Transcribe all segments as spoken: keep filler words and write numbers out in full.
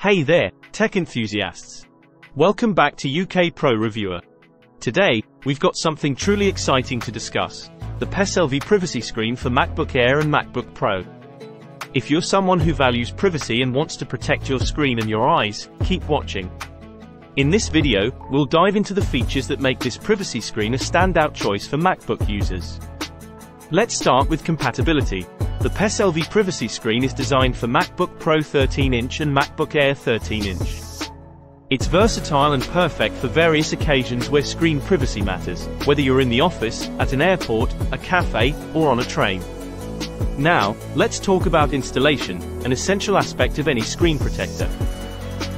Hey there, tech enthusiasts. Welcome back to U K Pro Reviewer. Today, we've got something truly exciting to discuss: the P S L V privacy screen for MacBook Air and MacBook Pro. If you're someone who values privacy and wants to protect your screen and your eyes, keep watching. In this video, we'll dive into the features that make this privacy screen a standout choice for MacBook users. Let's start with compatibility. The P S L V privacy screen is designed for MacBook Pro thirteen inch and MacBook Air thirteen inch. It's versatile and perfect for various occasions where screen privacy matters, whether you're in the office, at an airport, a cafe, or on a train. Now, let's talk about installation, an essential aspect of any screen protector.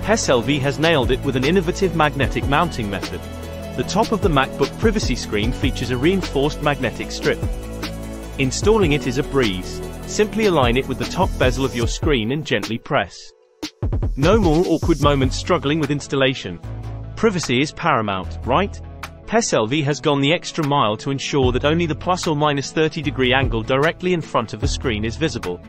P S L V has nailed it with an innovative magnetic mounting method. The top of the MacBook privacy screen features a reinforced magnetic strip. Installing it is a breeze. Simply align it with the top bezel of your screen and gently press. No more awkward moments struggling with installation. Privacy is paramount, right? P S L V has gone the extra mile to ensure that only the plus or minus thirty degree angle directly in front of the screen is visible.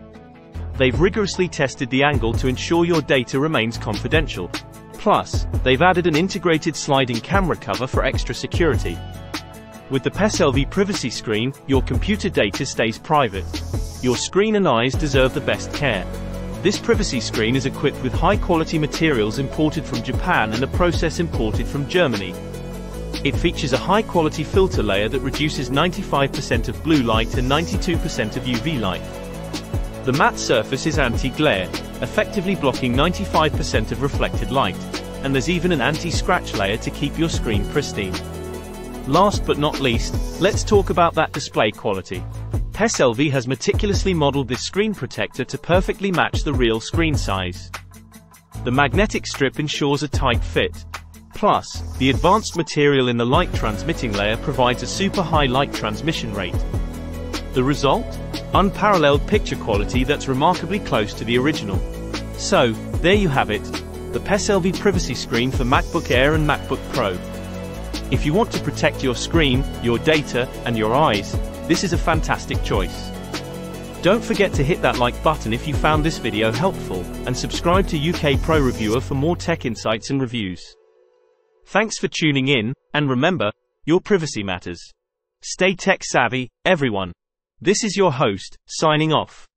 They've rigorously tested the angle to ensure your data remains confidential. Plus, they've added an integrated sliding camera cover for extra security. With the P S L V privacy screen, your computer data stays private. Your screen and eyes deserve the best care. This privacy screen is equipped with high-quality materials imported from Japan and a process imported from Germany. It features a high-quality filter layer that reduces ninety-five percent of blue light and ninety-two percent of U V light. The matte surface is anti-glare, effectively blocking ninety-five percent of reflected light, and there's even an anti-scratch layer to keep your screen pristine. Last but not least, let's talk about that display quality. P S L V has meticulously modeled this screen protector to perfectly match the real screen size. The magnetic strip ensures a tight fit. Plus, the advanced material in the light transmitting layer provides a super high light transmission rate. The result? Unparalleled picture quality that's remarkably close to the original. So, there you have it, the P S L V privacy screen for MacBook Air and MacBook Pro. If you want to protect your screen, your data, and your eyes, this is a fantastic choice. Don't forget to hit that like button if you found this video helpful, and subscribe to U K Pro Reviewer for more tech insights and reviews. Thanks for tuning in, and remember, your privacy matters. Stay tech savvy, everyone. This is your host, signing off.